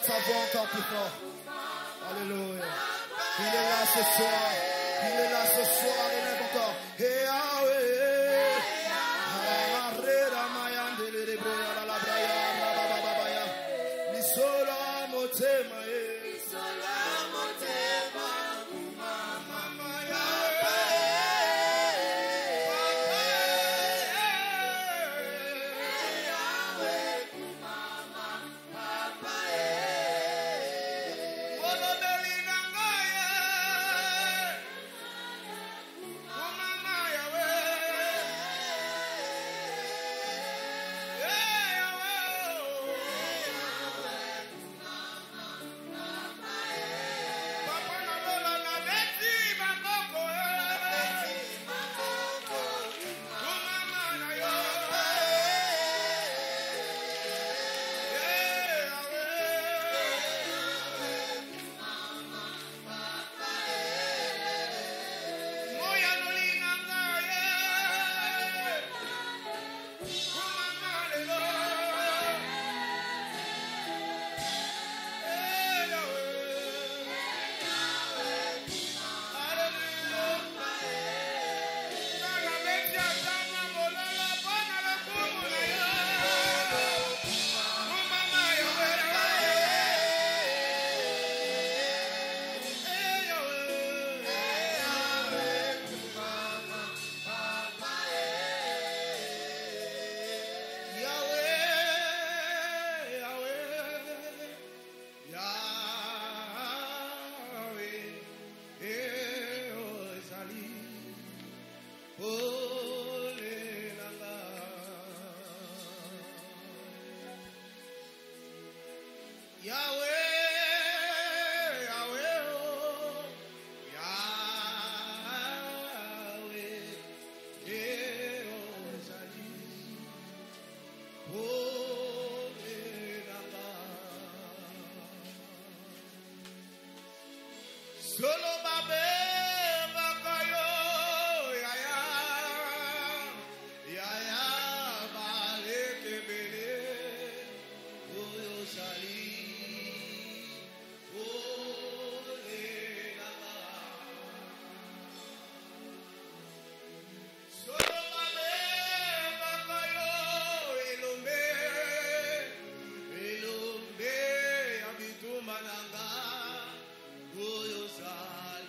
Savoir encore plus fort. Alléluia. Il est là ce soir. Il est là ce soir. Il est encore. Mananga, Goyosa.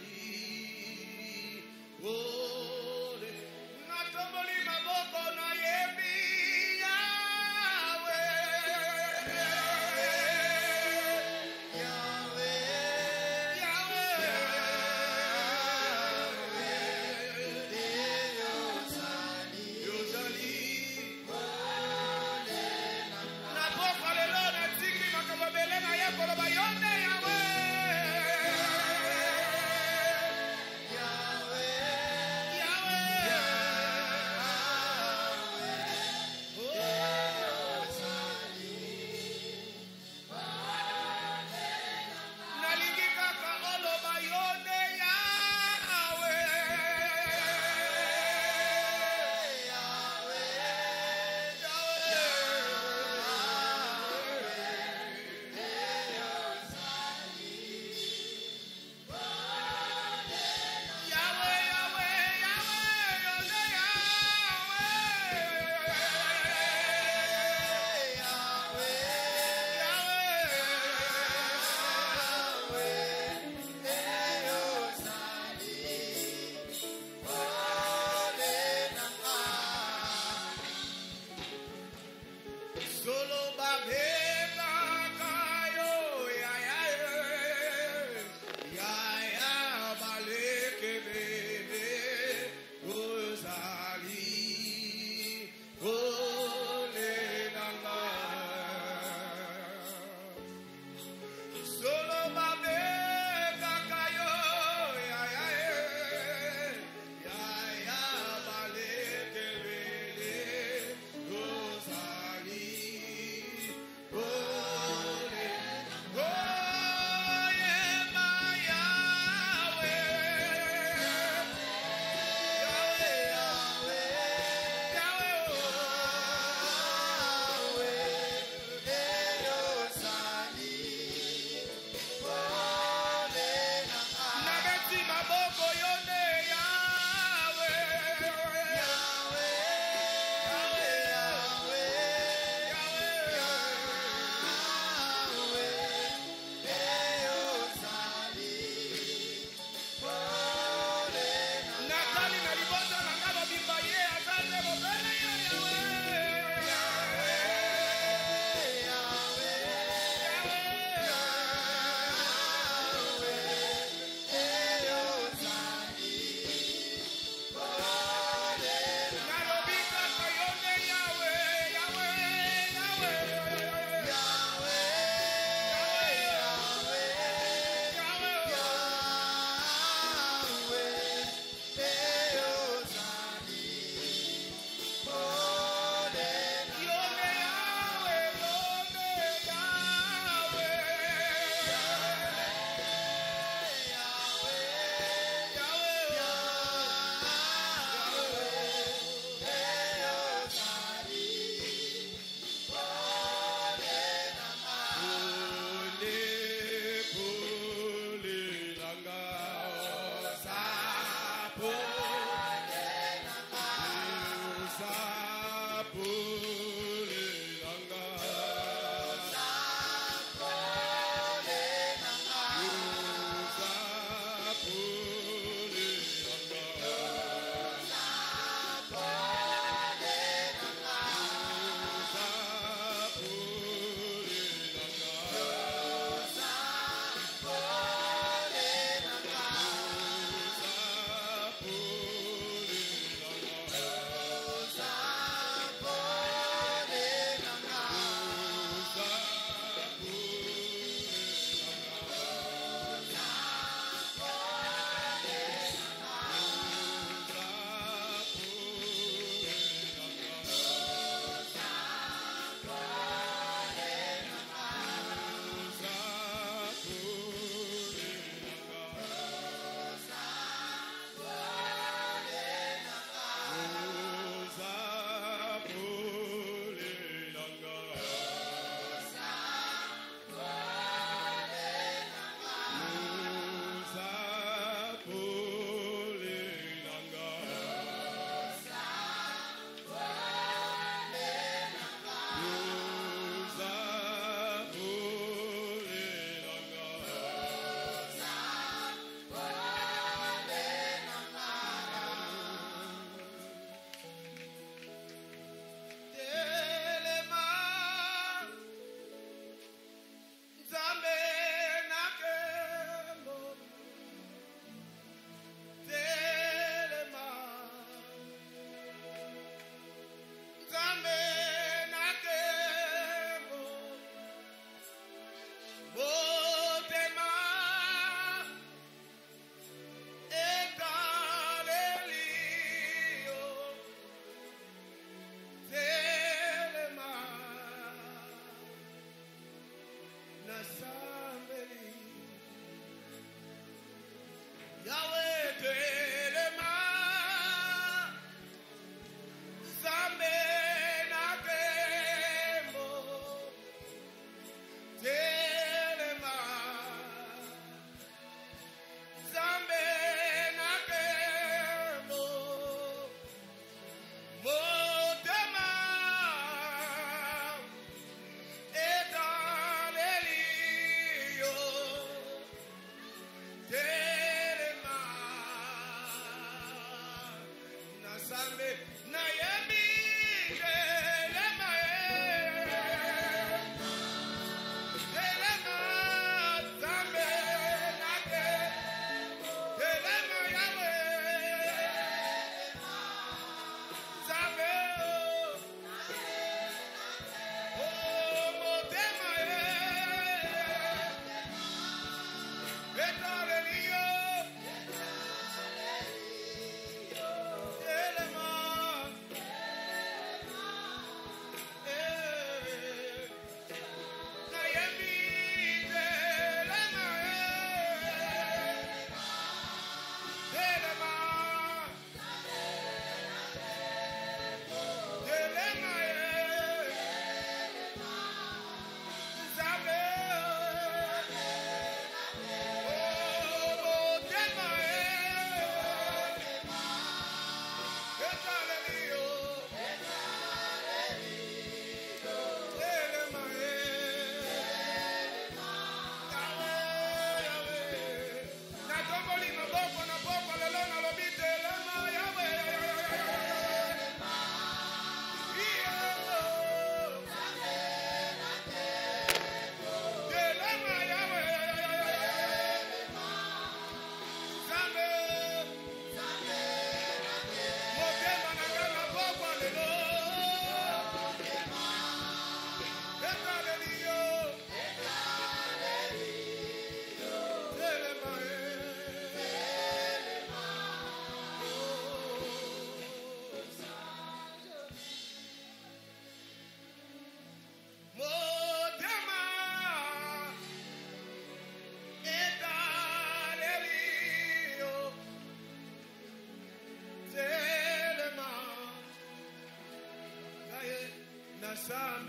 Yahweh,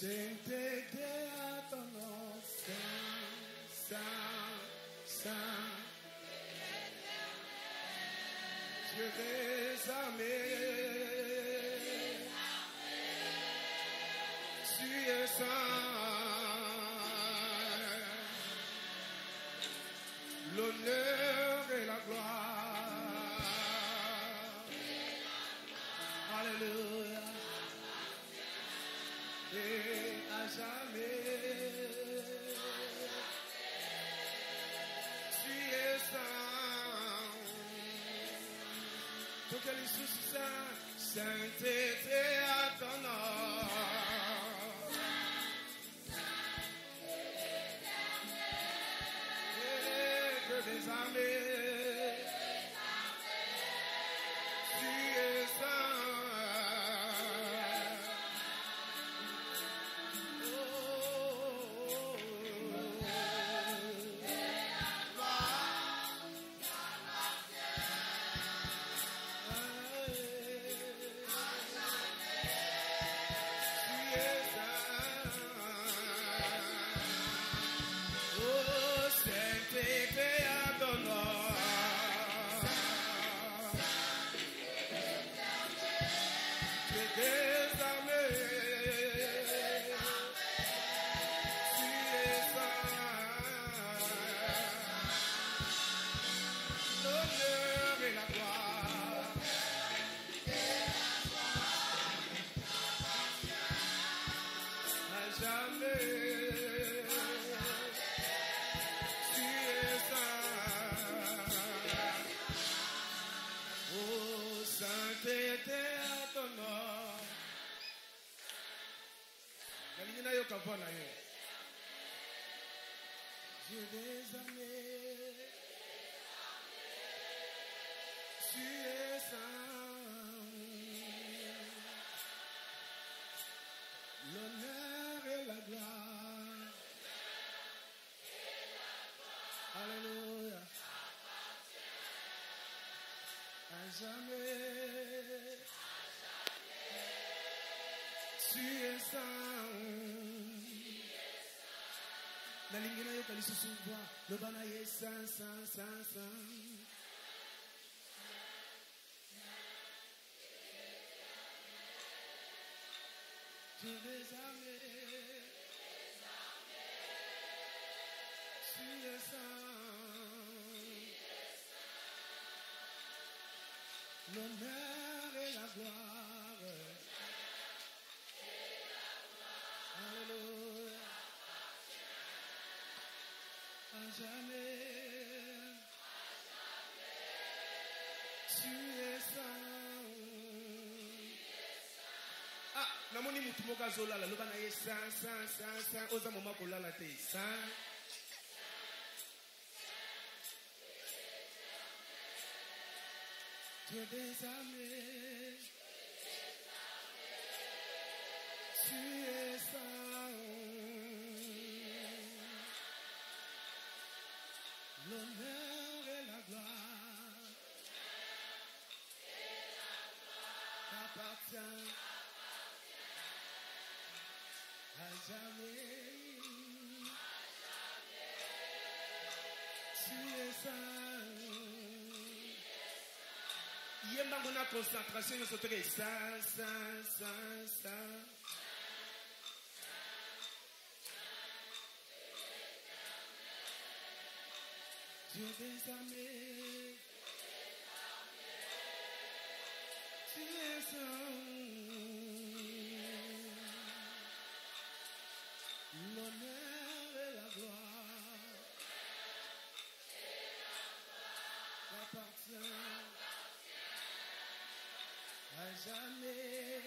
Dieu des armées, tu es saint, l'honneur et la gloire, alléluia, et à jamais, tu es saint. Que les soucis sainteté à ton nom. Que des armées, tu es saint. Dieu des armées, tu es saint, l'honneur et la gloire, alléluia, à jamais, tu es saint. La ligne là, il se voit, le banaïe saint, saint, saint, saint. Tu es armé, tu es saint, l'honneur et la gloire. Alléluia. À jamais, tu es saint. Ah, namoni mutu moka zola la loba na ye saint. Oza moma ko lala te saint. Dieu des armées, tu es saint. L'honneur et la gloire t'appartient à jamais. Tu es saint. Yemba mona concentration nous sauter saint. Dieu des armées, tu es saint, l'honneur et la gloire, t'appartient à jamais,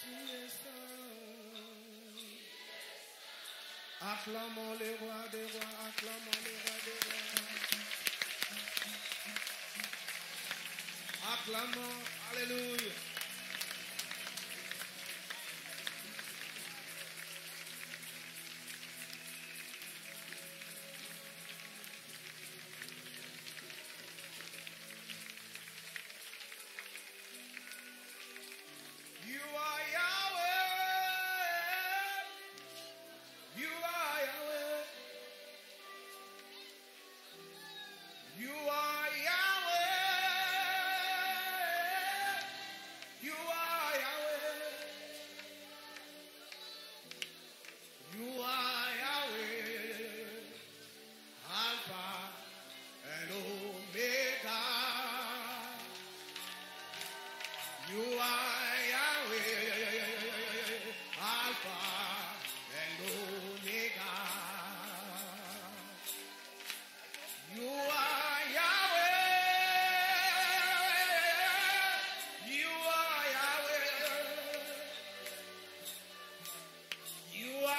tu es saint. Acclamons le roi des rois, acclamons le roi des rois. Acclamons, alléluia. You are Yahweh, Alpha and Omega. You are Yahweh, you are Yahweh, you are.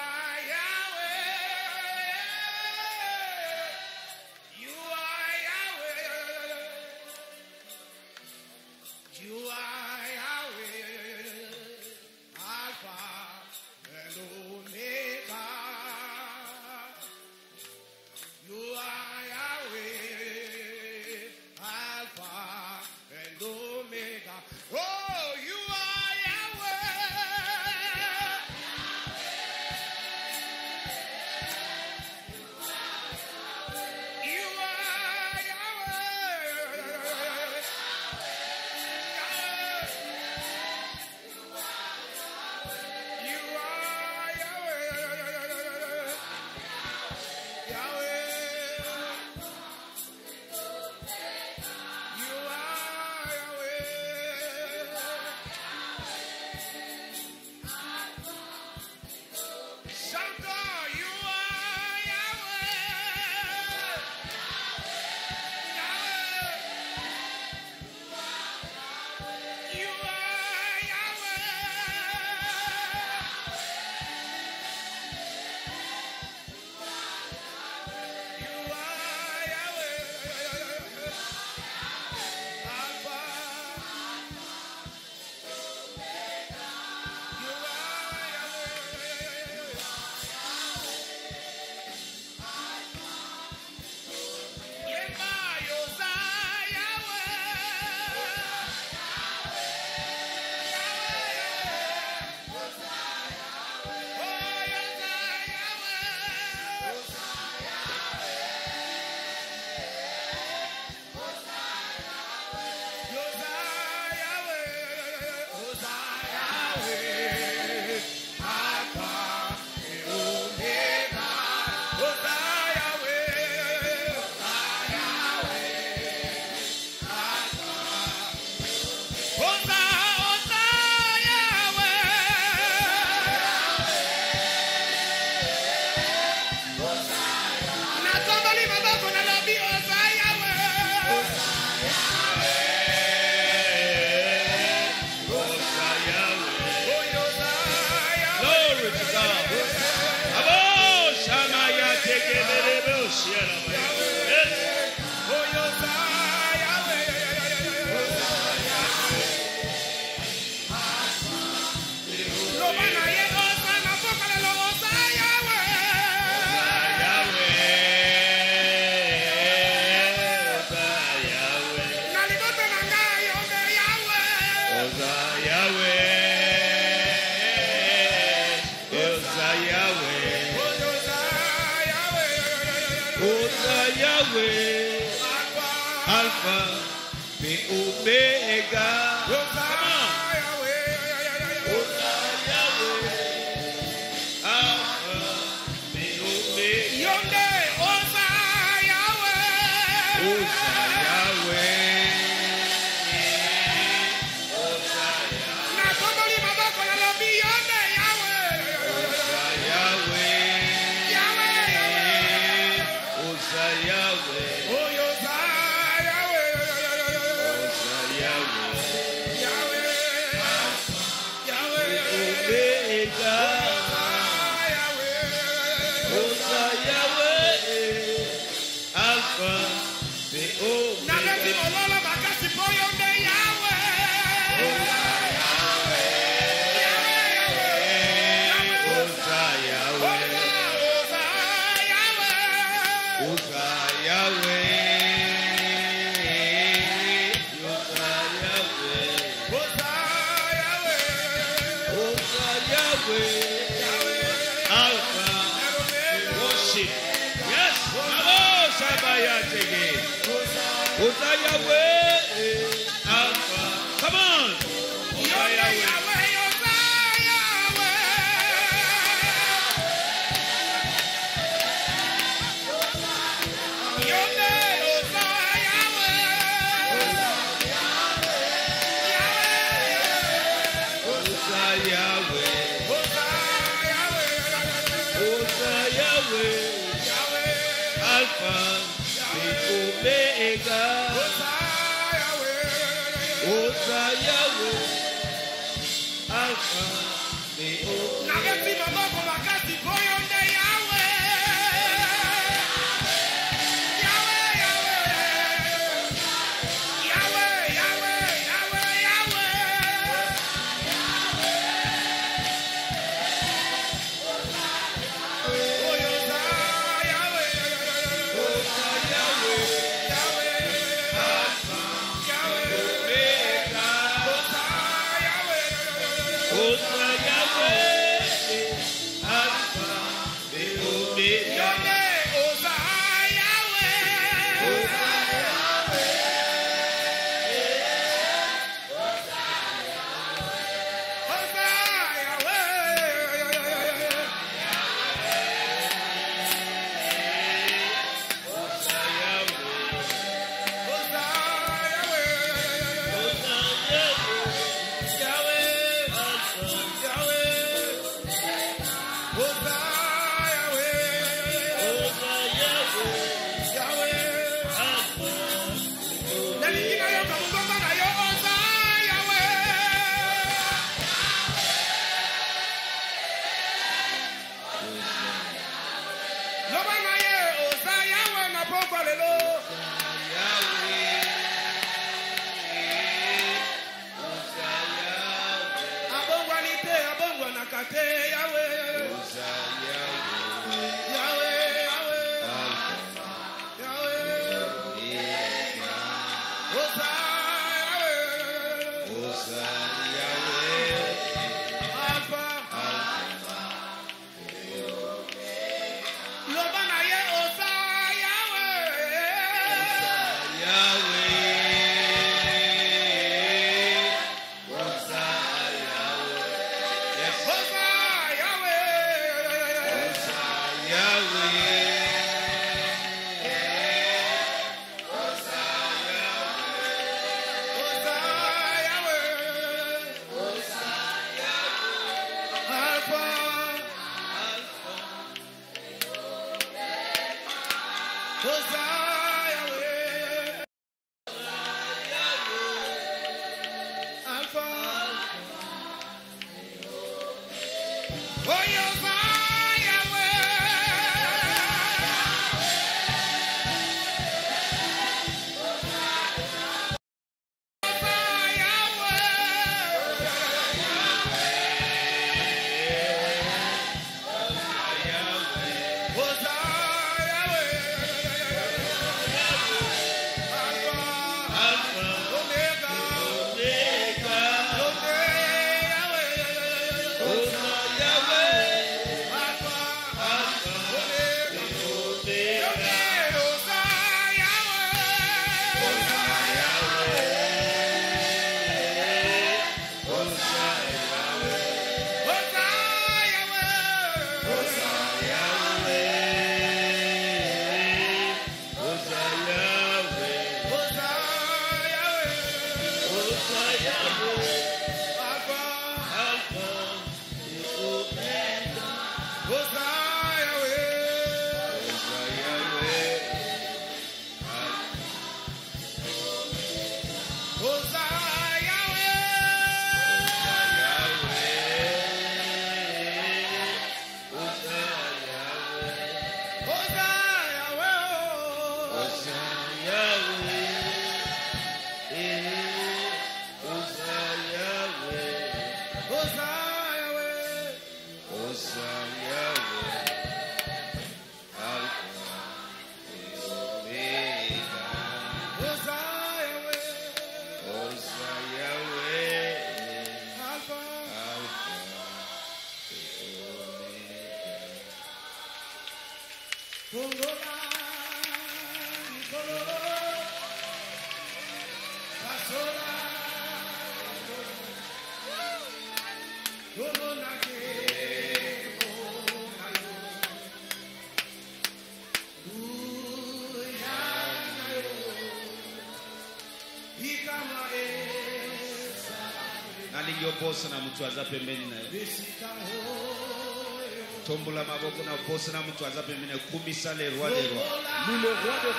Yes, Shabbat Shalom.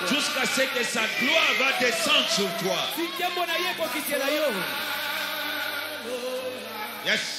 Jusqu'à ce que sa gloire va descendre sur toi. Yes.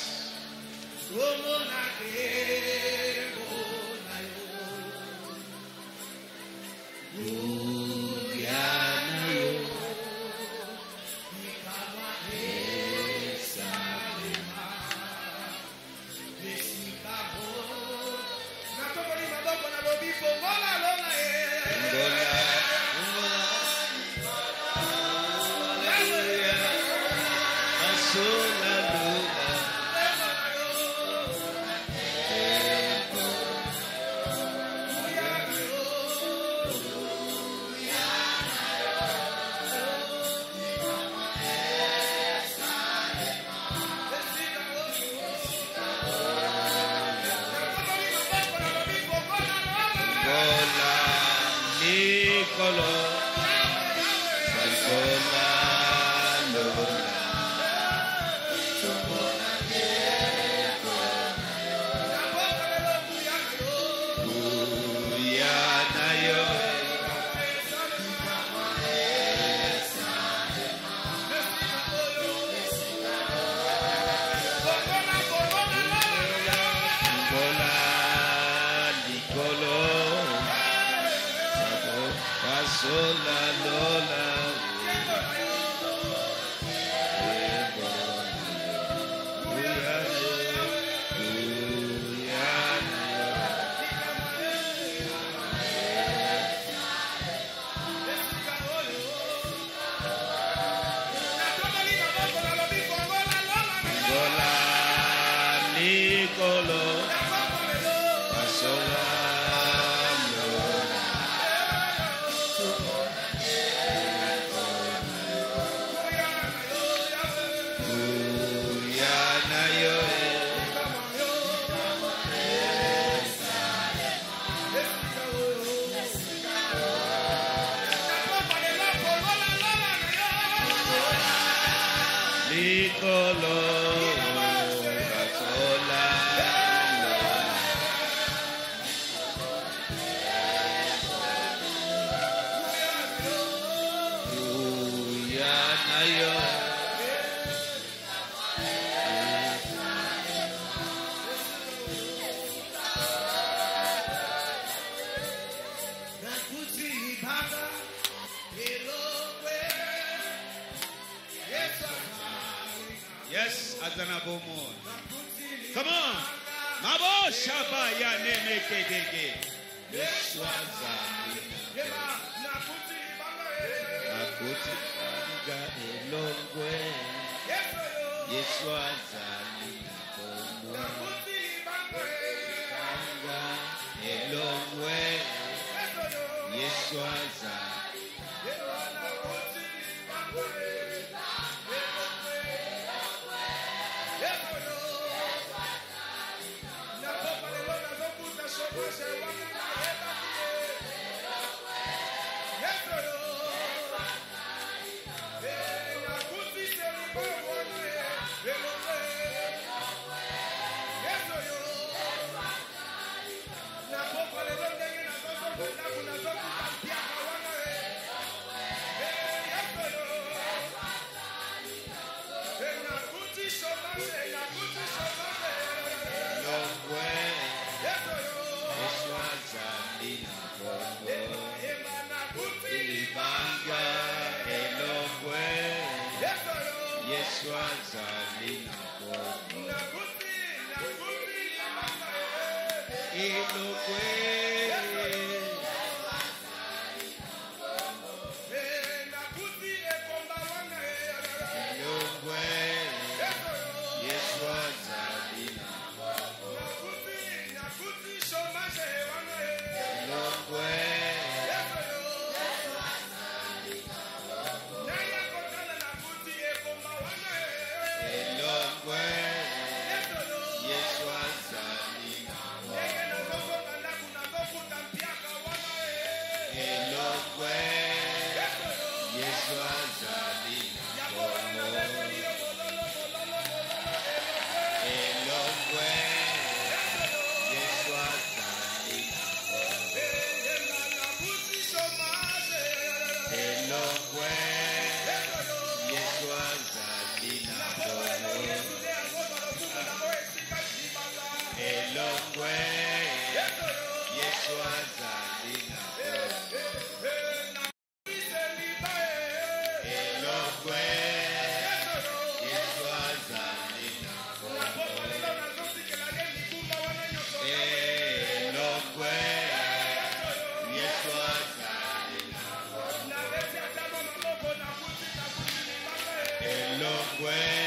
This is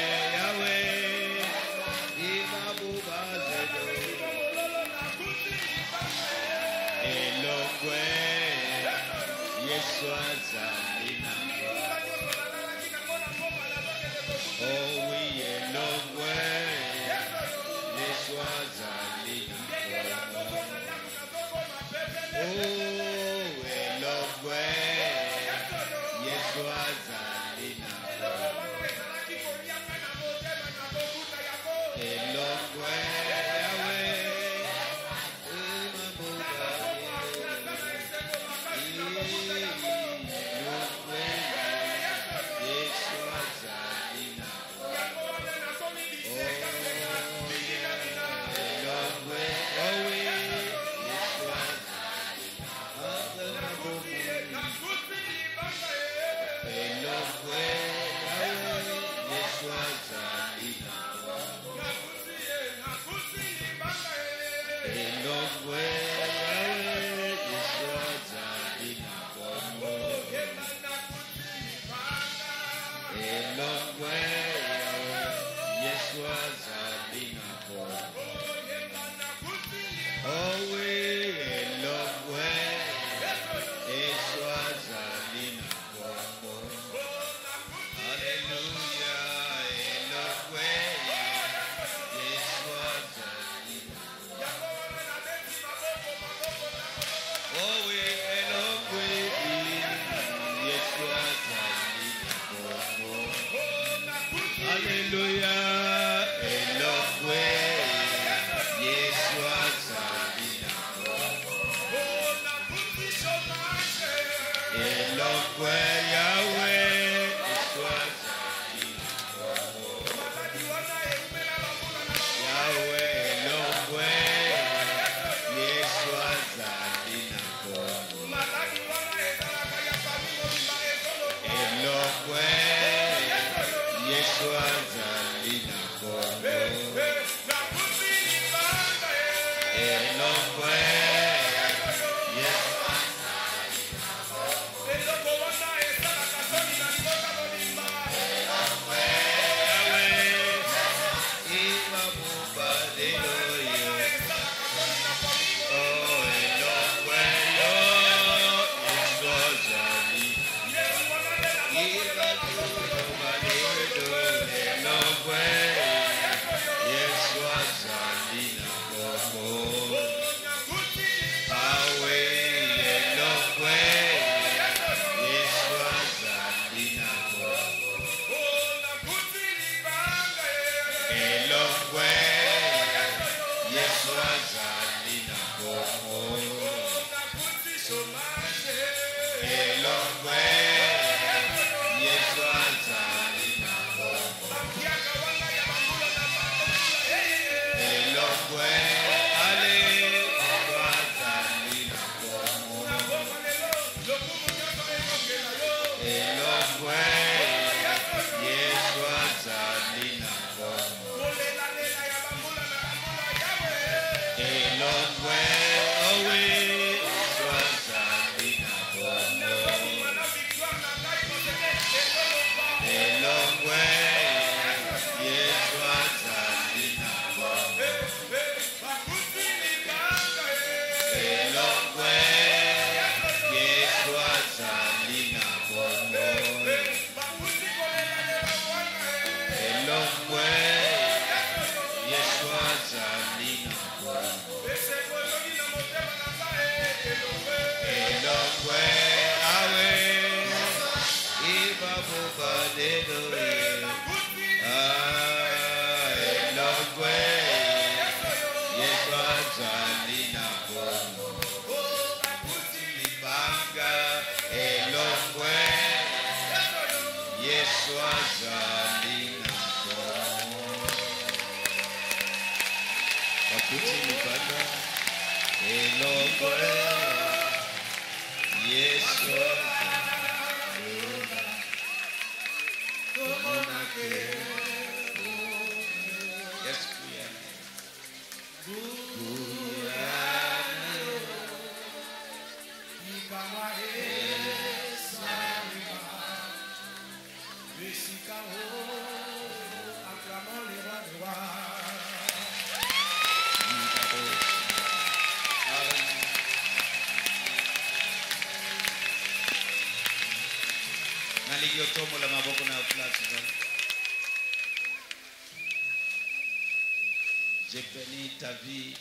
J'ai béni ta vie,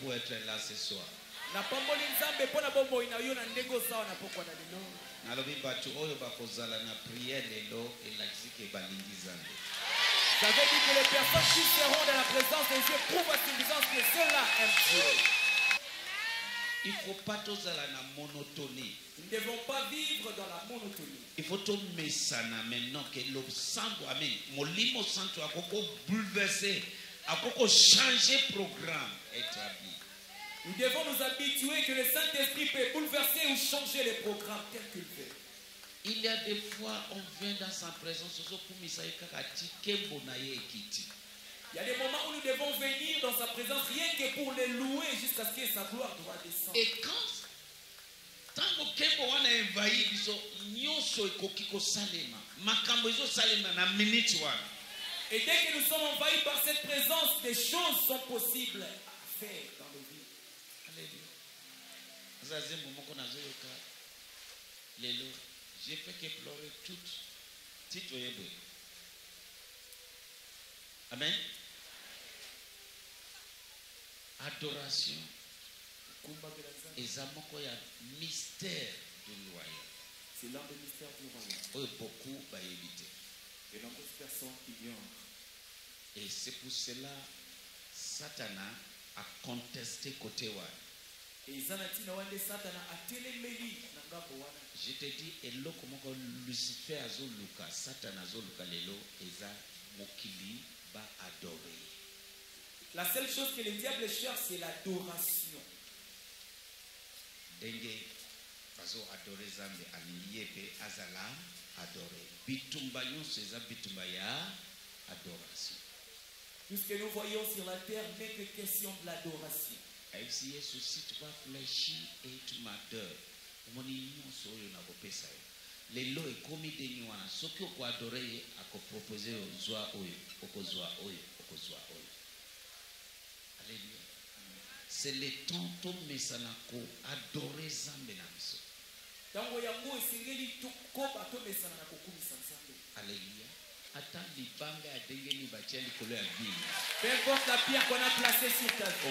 pour être là ce soir. Ça veut dire que les personnes qui seront dans la présence de Dieu prouvent à cette présence que ceux-là aiment Dieu. Il ne faut pas tous à la monotonie. Nous ne devons pas vivre dans la monotonie. Il faut tout mesana maintenant que le sang, amen. Mon limo santo a beaucoup bouleversé, a beaucoup changé programme établi. Nous devons nous habituer que le Saint-Esprit peut bouleverser ou changer les programmes tel qu'il veut. Il y a des fois, on vient dans sa présence, il y a des moments où nous devons venir dans sa présence rien que pour les louer jusqu'à ce que sa gloire doit descendre. Et quand on a envahi, et dès que nous sommes envahis par cette présence, des choses sont possibles à faire dans nos vies. Alléluia. J'ai fait que pleurer toute Oyeboué. Amen. Adoration. Et amoko ya mystère du royaume. C'est l'un des mystères du royaume. Et beaucoup va éviter. Et nombreuses personnes ignorent. Et c'est pour cela Satana a contesté côté Ouai. Je te dis, elo comment Lucifer a zo Luka, Satan a zo Luka lelo, eza mokili ba adorer. La seule chose que le diable cherche, c'est l'adoration. Dengue, bazo adorer zambe aliye pe azala adorer. Bitumba yon seza bitumba ya adoration. Tout ce que nous voyons sur la terre n'est que question de l'adoration. Si ceci tu vas fléchir et tu m'adores, mon union sur une apopesa. Les lois et commis des nuances, ce que vous adorez, à quoi proposer aux joies, Alléluia. C'est le temps de Messanako, adorer Zambénamso. Alléluia. Peu importe la pierre qu'on a placée sur ta vie.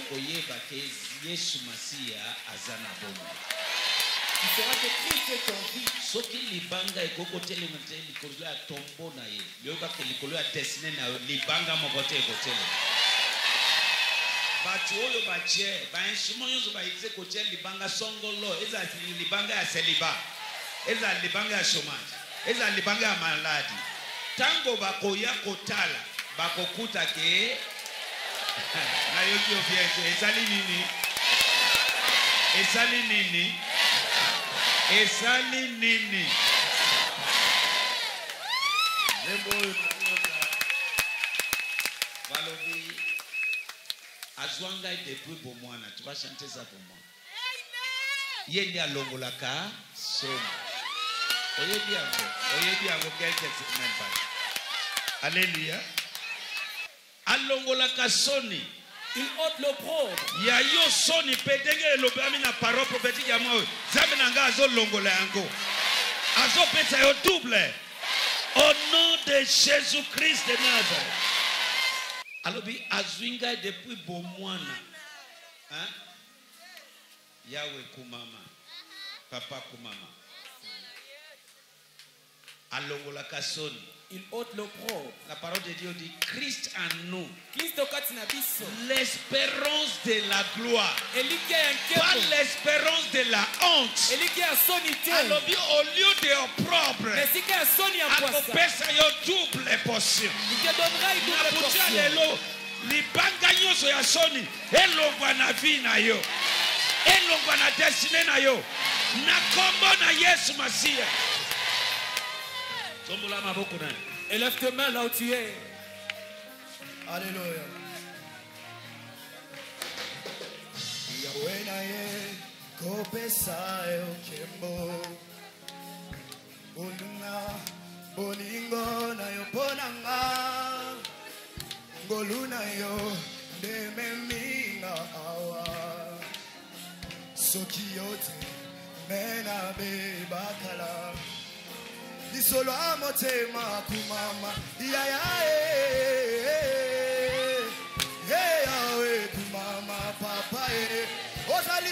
Tu seras que Christ est ton vie. Ce qui libanga et cocoté le matin, il colle à tombeau naïe. Le gars qui colle à dessiner na libanga mon côté coté. Batuo le bâtier, bah un chemin yon se bâtisse coté libanga songolo. Ils ont libanga à célibat, ils ont libanga à chômage, ils ont libanga à maladie. Tango bakoya kotala bakokuta ke na yoki obienzo ezali nini zembo balobi azwanga depuis pour moi na tu vas chanter ça pour moi yende alongolaka soma. Oyez bien, quelques semaines passent. Alléluia. Alongola kasoni. Il ôte le pro. Yayo soni pedenge lobami na parole prophétique ya moi. Zamenanga azo longola yango. Azo pesa yo double. Au nom de Jésus-Christ de Nazareth. Alobi azwinga depuis bomwana. Hein? Yahweh kumama. Papa kumama. Il ôte l'opprobre. La parole de Dieu dit Christ en nous, l'espérance de la gloire, pas l'espérance de la honte. Alors au lieu de l'opprobre, il y a double portion. Élève tes mains là où tu es. Alléluia. Yahweh nae kopesa yokembo. Bolunga bolingo na yoponanga. Goluna yo dememinga awa. Sokiyote mena be bakala. Solo amote ma kumama, iya ya Hey!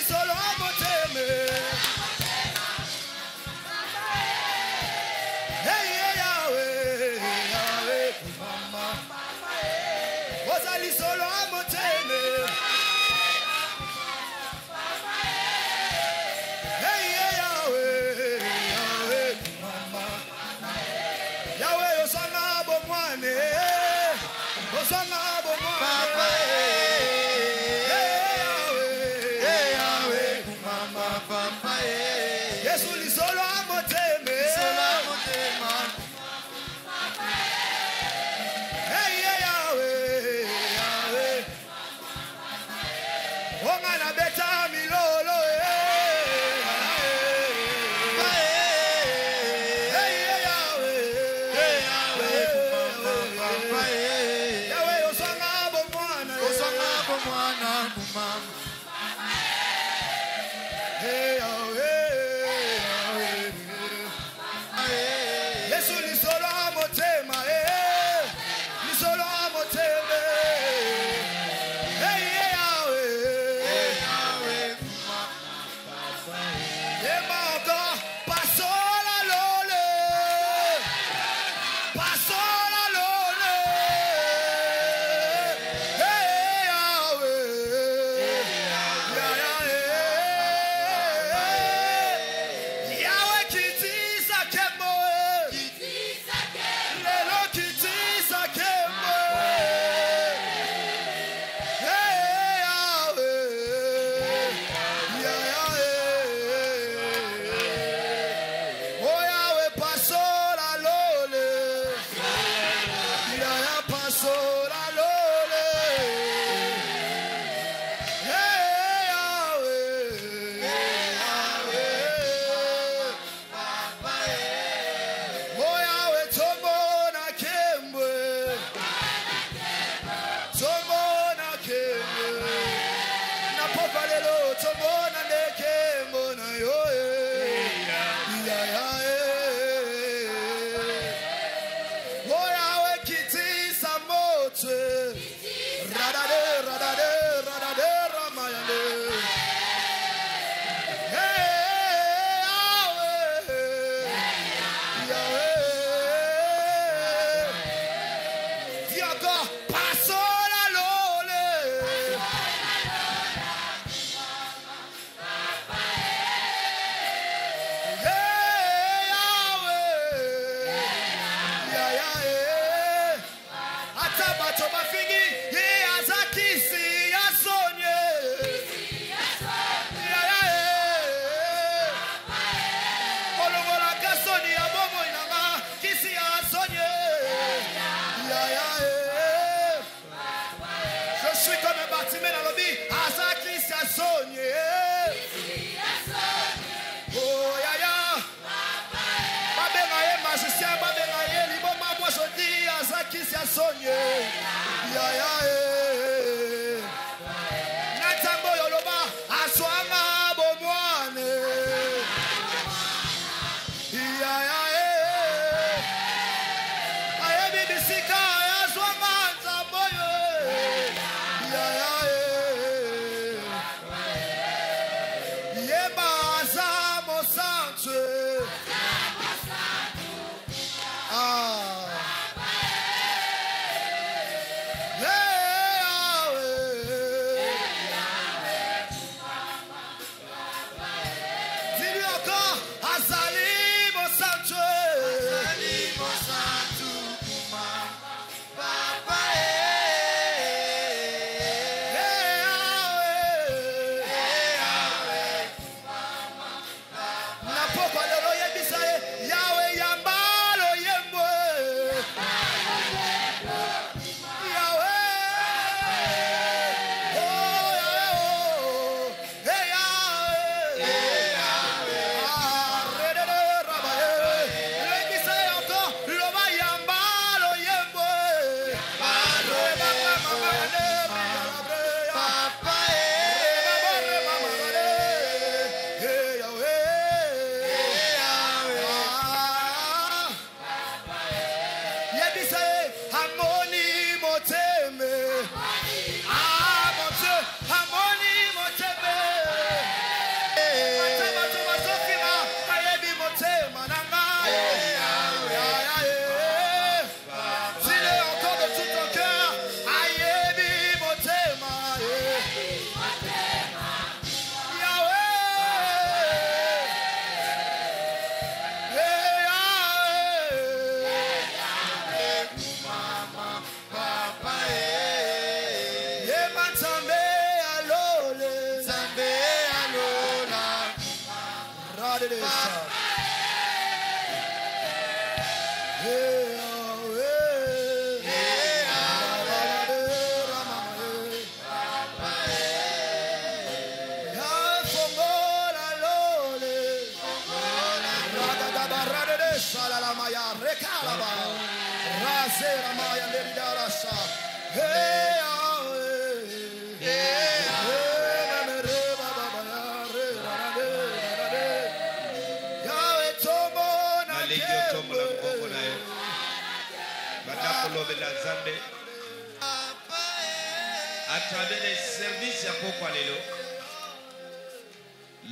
À travers les services à Popalelo,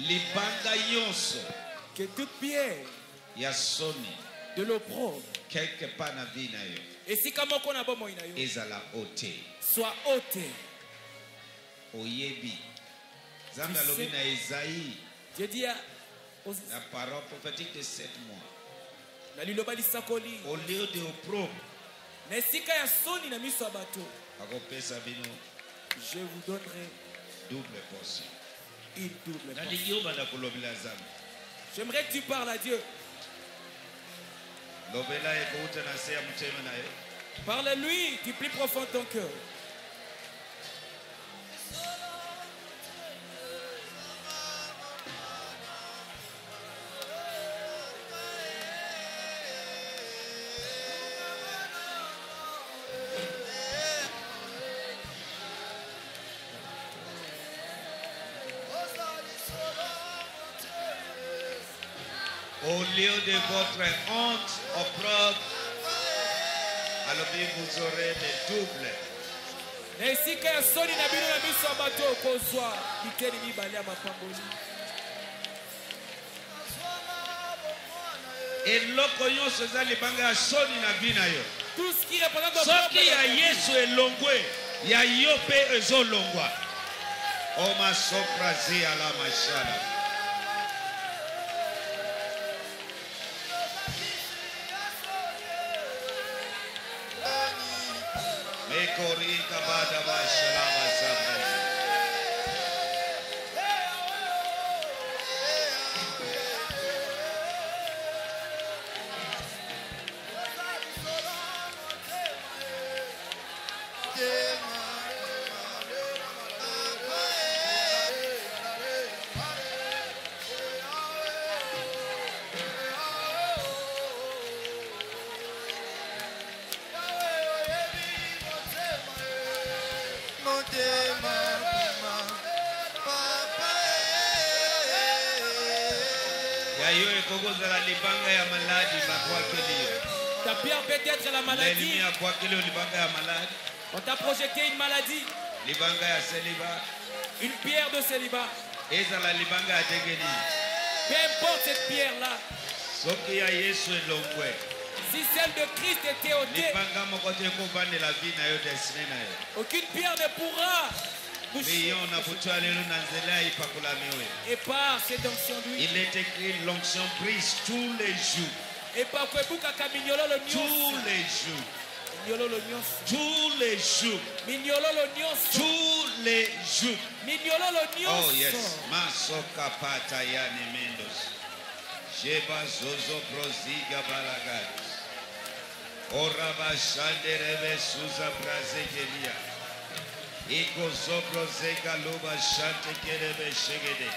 les bandayons que toute pierre de l'opprobre quelque part na vie na yo et si comme on a bon moyen na yo ezala ôté soit ôté oyebi zamba lobi na Esaïe. Dieu dit la parole prophétique de 7 mois na liloba lisakoli au lieu de opprobre mais si ka ya soni na miso abato akopesa bino je vous donnerai double portion. Une double portion. J'aimerais que tu parles à Dieu. Parle-lui du plus profond de ton cœur. Au lieu de votre honte opprobre, alors vous aurez des doubles. Tout ce qui représente votre ta pierre peut être la maladie. On t'a projeté une maladie. Une pierre de célibat. Peu importe cette pierre là. Si celle de Christ était ôtée, aucune pierre ne pourra. Et par cette onction d'huile, il est écrit l'onction prise tous les jours. Et par quoi tous les jours. Tous les jours. Tous les jours. Oh yes. Masoka patayane mendos. Jeba zozo prosiga balagat. Orabashande reve suza prasegelia. Iko zobro zega loba shante kerebe shegede.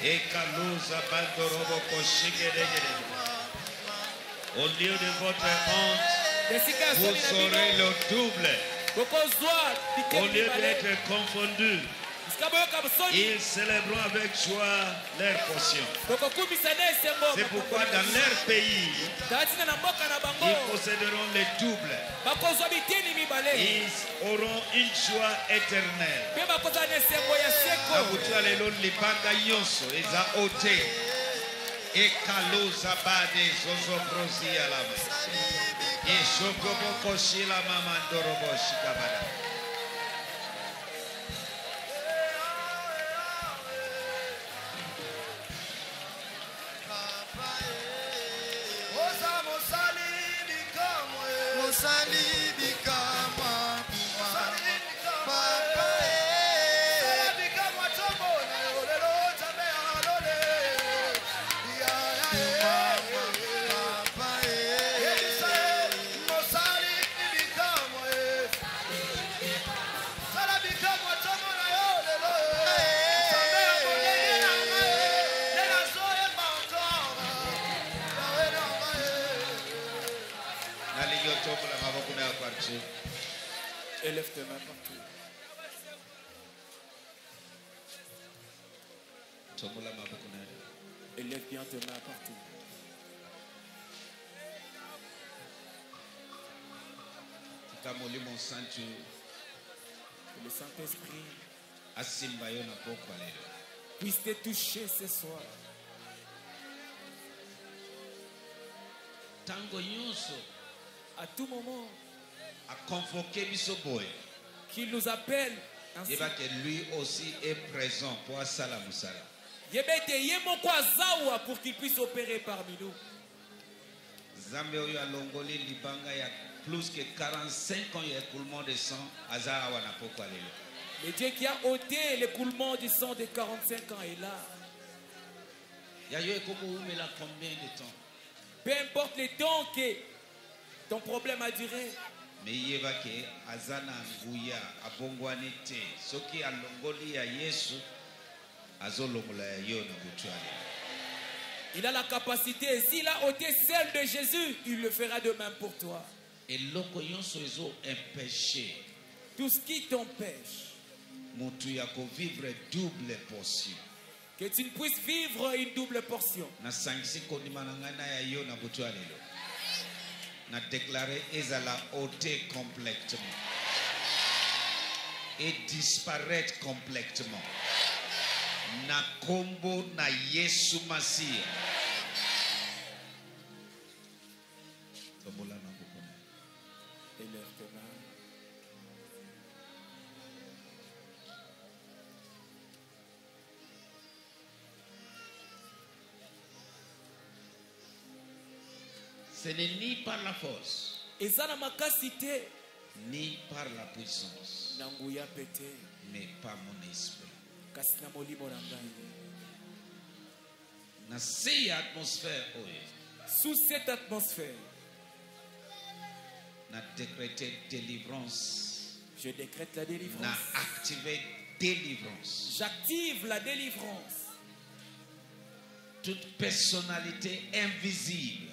Eka luza bandorobo koshegede. Au lieu de votre honte, vous aurez le double. Au lieu d'être confondus, ils célébreront avec joie leur portion. C'est pourquoi dans leur pays, ils posséderont le double. Ils auront une joie éternelle. Et Kalouza Bade Zozo Prosi à la main. Et Chocobo Koshi la maman Dorobo Shikabada. Dieu Dieu. Élève tes mains partout. Élève bien tes mains partout. Que le Saint-Esprit puisse te toucher ce soir. À tout moment, qu'il nous appelle ainsi. Lui aussi est présent pour qu'il puisse opérer parmi nous. Le Dieu qui a ôté l'écoulement du sang de 45 ans est là. Combien de temps? Peu importe le temps que ton problème a duré. Il a la capacité. Et s'il a ôté celle de Jésus, il le fera de même pour toi. Tout ce qui t'empêche que tu ne puisses vivre une double portion, n'a déclaré Ezala ôter complètement et disparaître complètement. Na kombo na Yesu Masiya. Ce n'est ni par la force, ni par la puissance, mais par mon esprit. Dans cette atmosphère, sous cette atmosphère, je décrète délivrance. Je décrète la délivrance. J'active délivrance. J'active la délivrance. Toute personnalité invisible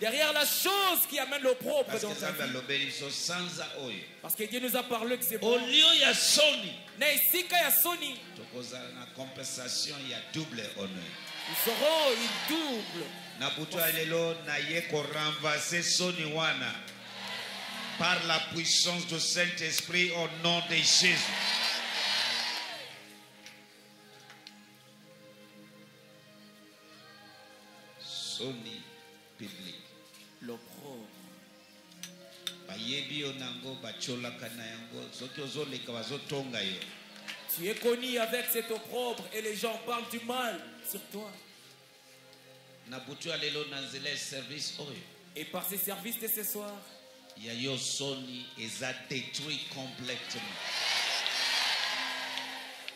derrière la chose qui amène le propre. Parce que Dieu nous a parlé que c'est bon. Compensation, il y a double honneur. Nous aurons une double. Par la puissance du Saint-Esprit au nom de Jésus. Sony public. L'opprobre. Tu es connu avec cet opprobre et les gens parlent du mal sur toi. Et par ces services de ce soir, Yayo Sony les a détruits complètement.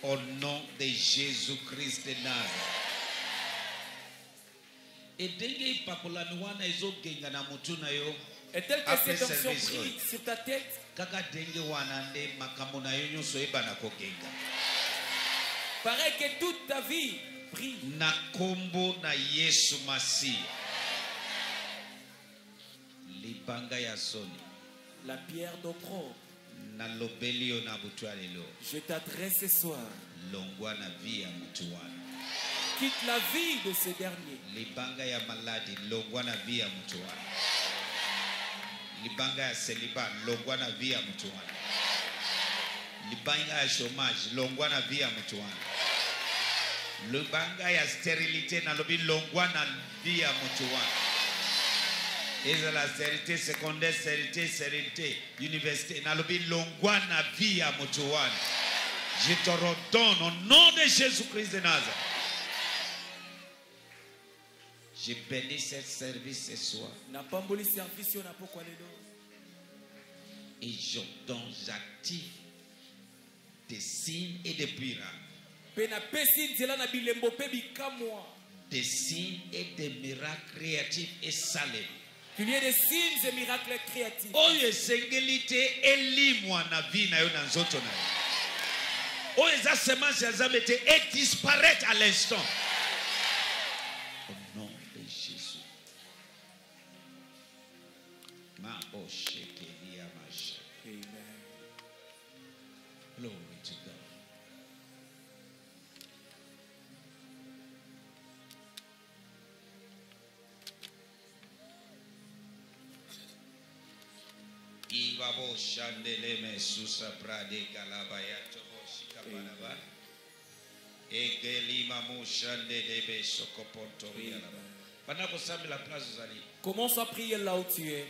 Au nom de Jésus-Christ de Nazareth. Et telle que cette action prise sur ta tête, pareil que toute ta vie prie. Na kombo na Yesu Masiya. Libanga ya Soni. La pierre d'opprobre. Na lobelio na butu alelo. Je t'adresse ce soir. Longwa na vie ya mutu wana. Quitte la vie de ce dernier. Libanga ya maladi. Longwa na vie ya mutu wana. Libanga ya célibat, longwa na vie ya mtu wana. Libanga ya chômage, longwa na vie ya mtu wana. Libanga ya stérilité na lobi longwa na vie ya mtu wana. Eza la stérilité secondaire, stérilité université na lobi longwa na vie ya mtu wana. Je te redonne au nom de Jésus-Christ de Nazareth. J'ai béni ce service ce soir. Et j'active des signes et des miracles. des signes et des miracles créatifs et salés. Qu'il y ait des signes et miracles créatifs. Oye sengelite elimwa na vina yo na nzoto na yo. Oye za semence ya Nzambe te et disparaître à l'instant. Au nom de Jésus. Ma oshekeli amash. Amen. Glory to God. Commence à prier là où tu es.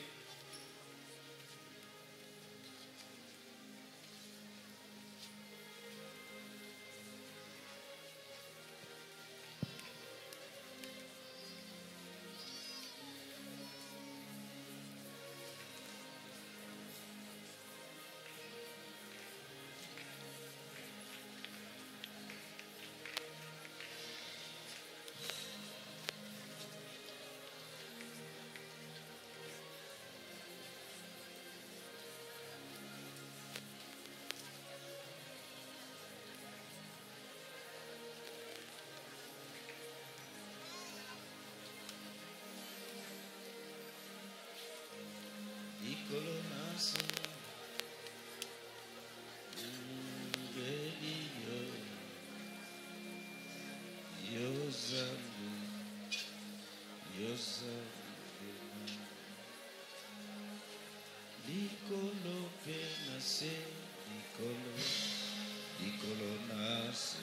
Nicolo nace, Nicolo, Nicolo nace.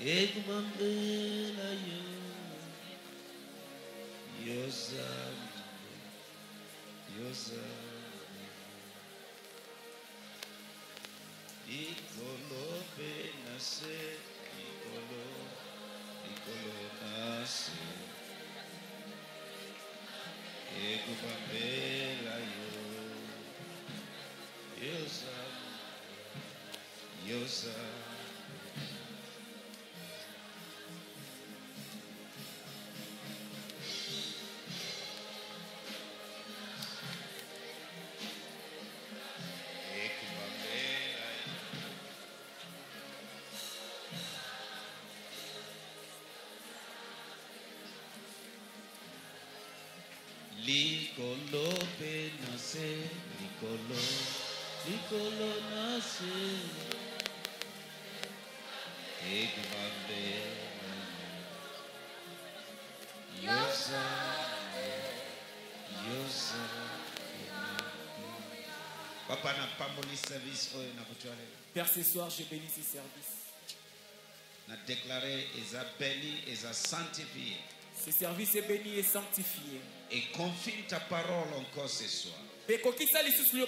Egmande, Yosa, Yosa. Papa n'a pas moli service au Nabutuale. Père, ce soir, je bénis ce service. N'a déclaré, ils a béni, ils a sanctifié. Ce service est béni et sanctifié. Et confirme ta parole encore ce soir. Pour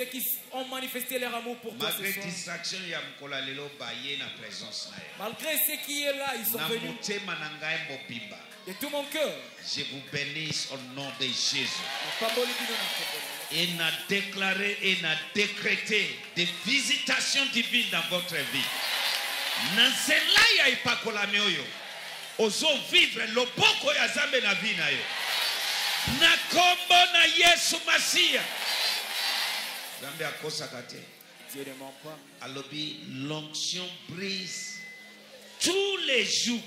ceux qui ont manifesté leur amour pour toi, malgré distraction, malgré ce qui est là, ils sont venus. De tout mon cœur, je vous bénisse au nom de Jésus. Il a déclaré et a décrété des visitations divines dans votre vie. Nanzelaya ipakola meoyo. Ozo vivre loboko ya Nzambe na vina yo. Na kombo na Yesu Masia. Nzambe akosa kate. Dieu ne ment pas. Alobi l'onction brise tous les jours.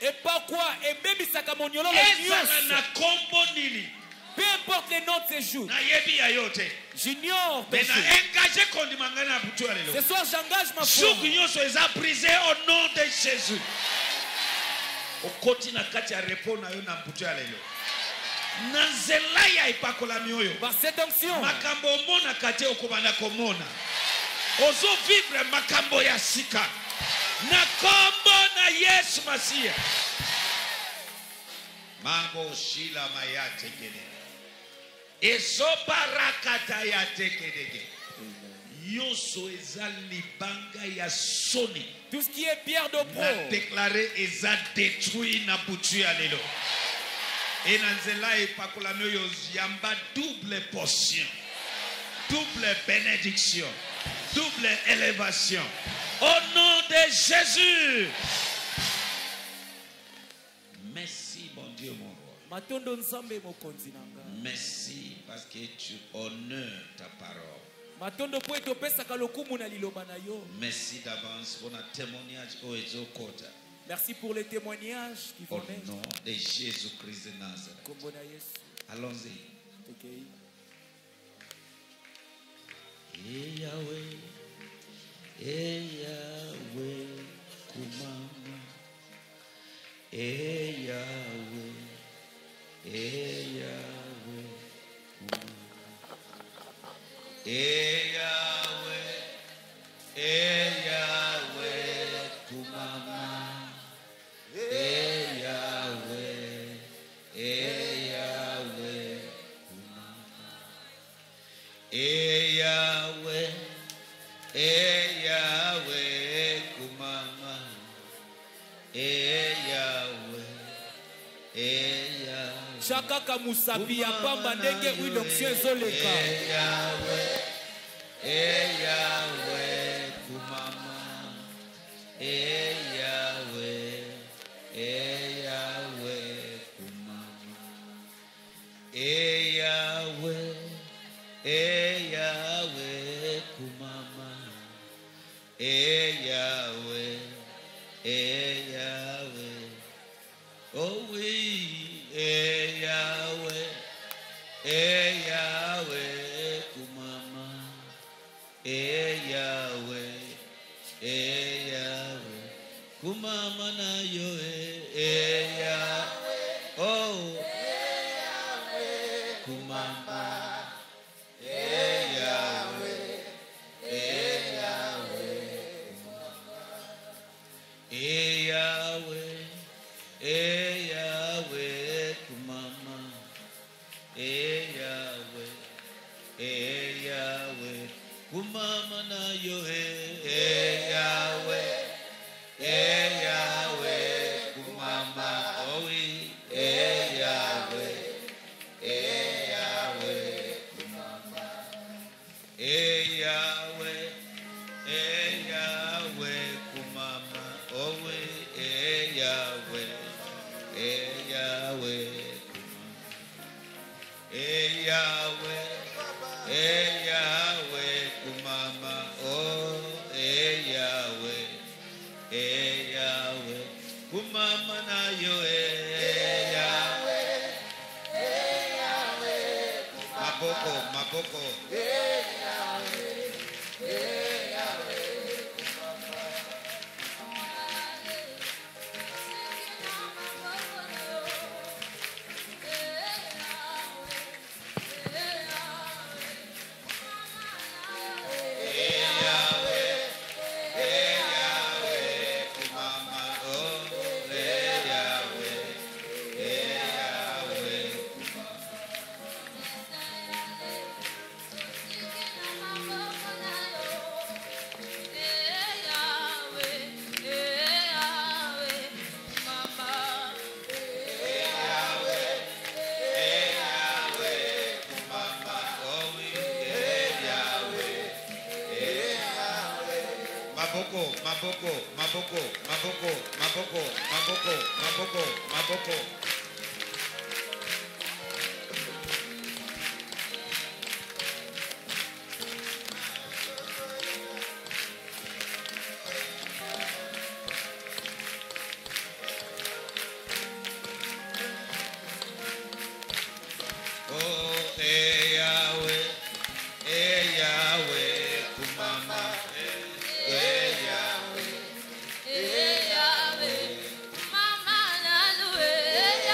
Et pas quoi et baby sakamonyolo le Dieu. Na kombo nili. Peu importe les noms de ces jours. J'ignore. Ce soir, j'engage ma foi. Au nom de Jésus. Par cette onction. Ozo vivre makambo ya sika. Na kombo na Yesu Masia. Mago shila maya tekene. Esobarakata ya tekedege. Yoso ezali banga ya soni. Tout ce qui est pierre de pro. Na déclaré eza détruit na butu alelo. Et nanzela epakula meyo yamba double portion. Double bénédiction. double élévation. Au nom de Jésus. Merci, bon Dieu, mon roi. Merci parce que tu honores ta parole. Merci d'avance pour notre témoignage au Ezokota. Merci pour les témoignages qui vont naître. Au nom de Jésus-Christ de Nazareth. Allons-y. Okay. Hey Yahweh, hey Yahweh, kumama. Hey Yahweh, hey Yahweh, kumama. Hey Yahweh, hey Yahweh, kumama. Hey Yahweh, hey Yahweh, kumama. Hey Yahweh, hey Yahweh, kumama. Hey Yahweh, hey Yahweh. Chaka kamusabi ya pamba ndenge uidoxie zoleka. Hey Yahweh, hey Yahweh, kumama. Hey Yahweh. Hey Yahweh, kumama. Hey Yahweh, hey Yahweh, kumama. Hey Yahweh, hey Yahweh. Oh oui, hey Yahweh, hey Yahweh, kumama. Hey Yahweh, hey Yahweh. Kumama na yo eya, oh eya, kumama eya, eya, eya, eya, kumama eya, eya, kumama na yo eya. Hey Yahweh, kumama, oh oui. Hey Yahweh, hey Yahweh, kumama. Hey Yahweh, hey Yahweh, kumama, oh oui. Hey Yahweh, hey Yahweh, kumama. Hey Yahweh, hey Yahweh, kumama, oh hey Yahweh. Hey Yahweh, kumama na yo hey Yahweh, hey Yahweh, maboko, maboko, hey Yahweh, hey Yahweh, kumama. Hey Yahweh, hey Yahweh, kumama, oh, hey Yahweh, hey Yahweh, kumama. Hey Yahweh, hey Yahweh, kumama, oh, hey Yahweh, hey Yahweh. Maboko, maboko, maboko, maboko, maboko, maboko, maboko, maboko. Oh, hey Yahweh, kumama, hey Yahweh. Hey Yahweh, mama na luwe.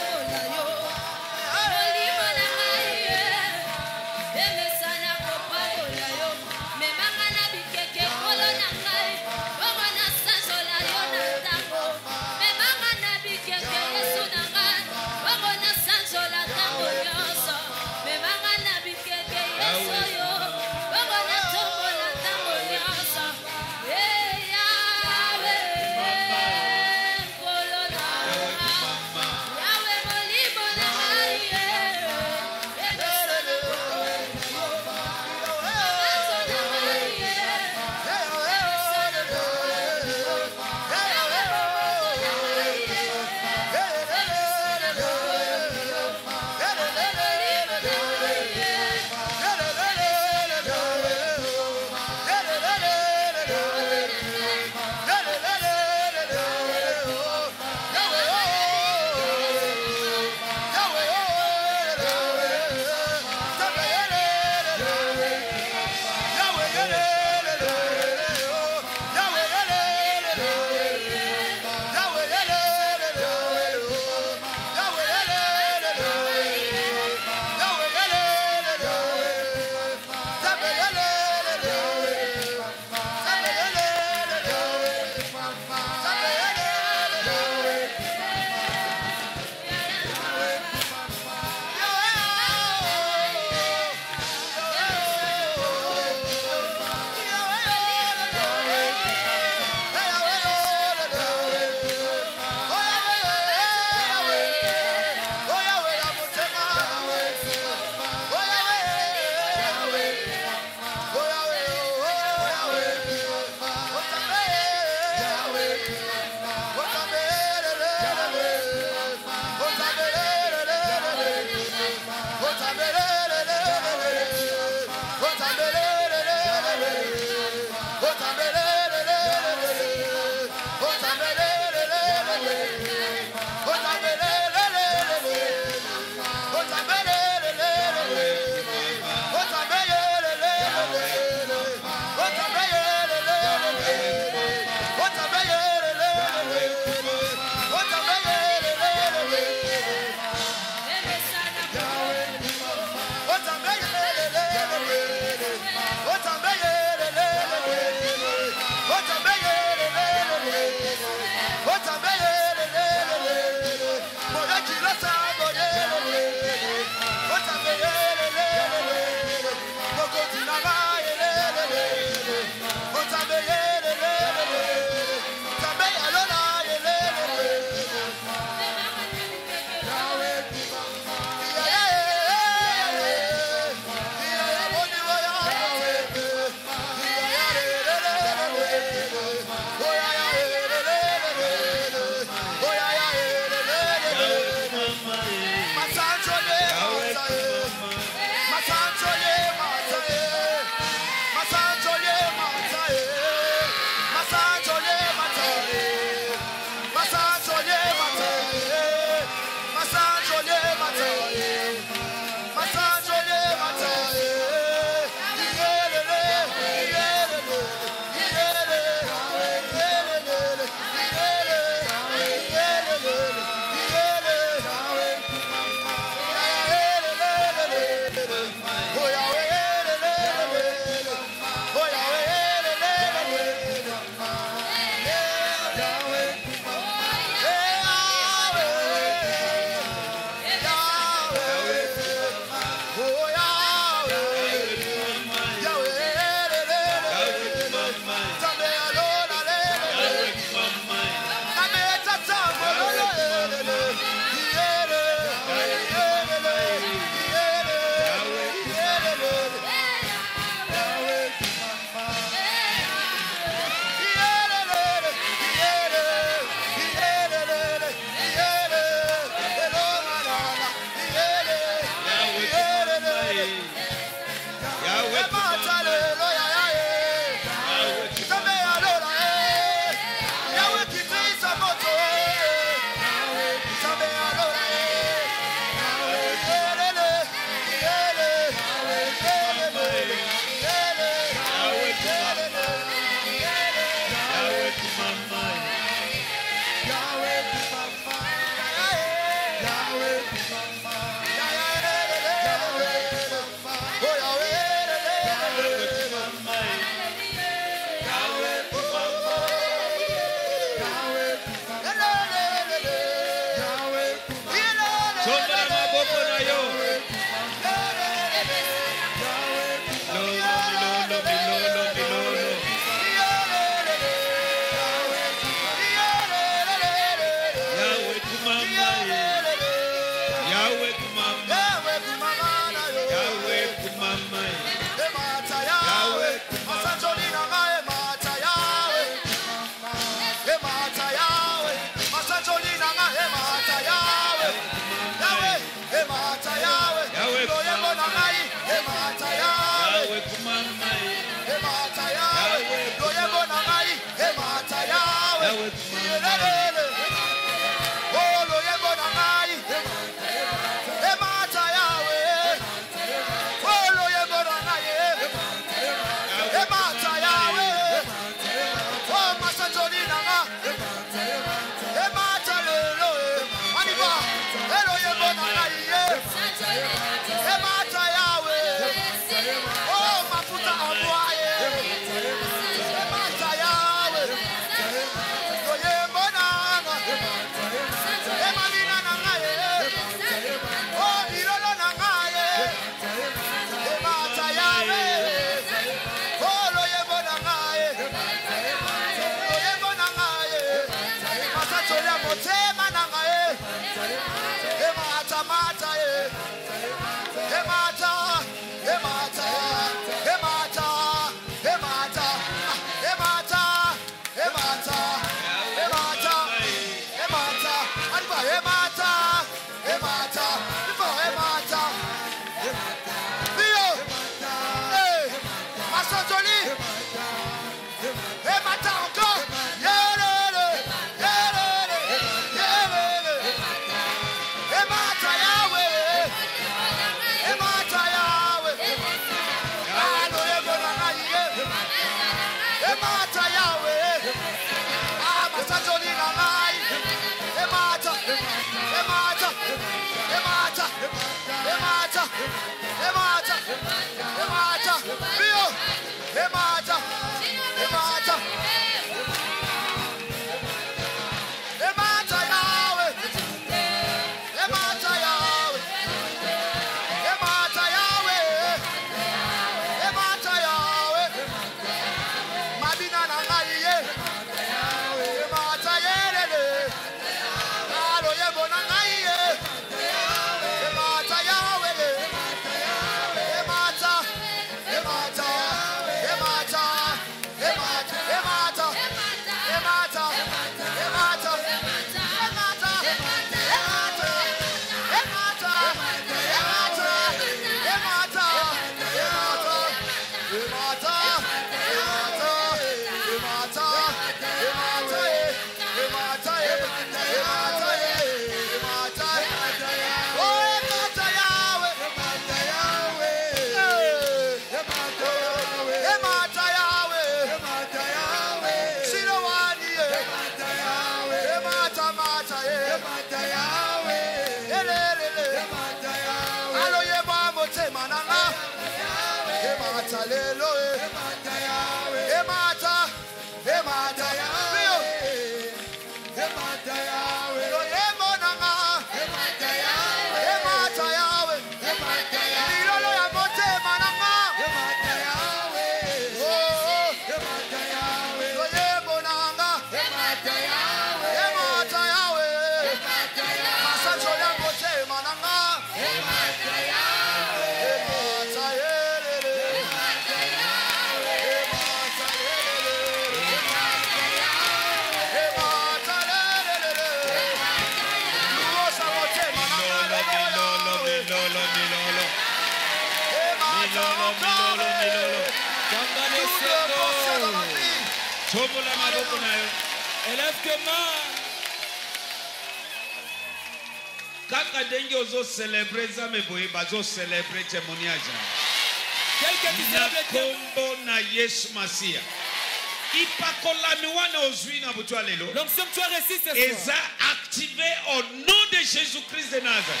L'onction que tu as reçue ce soir et ça activé au nom de Jésus-Christ de Nazareth.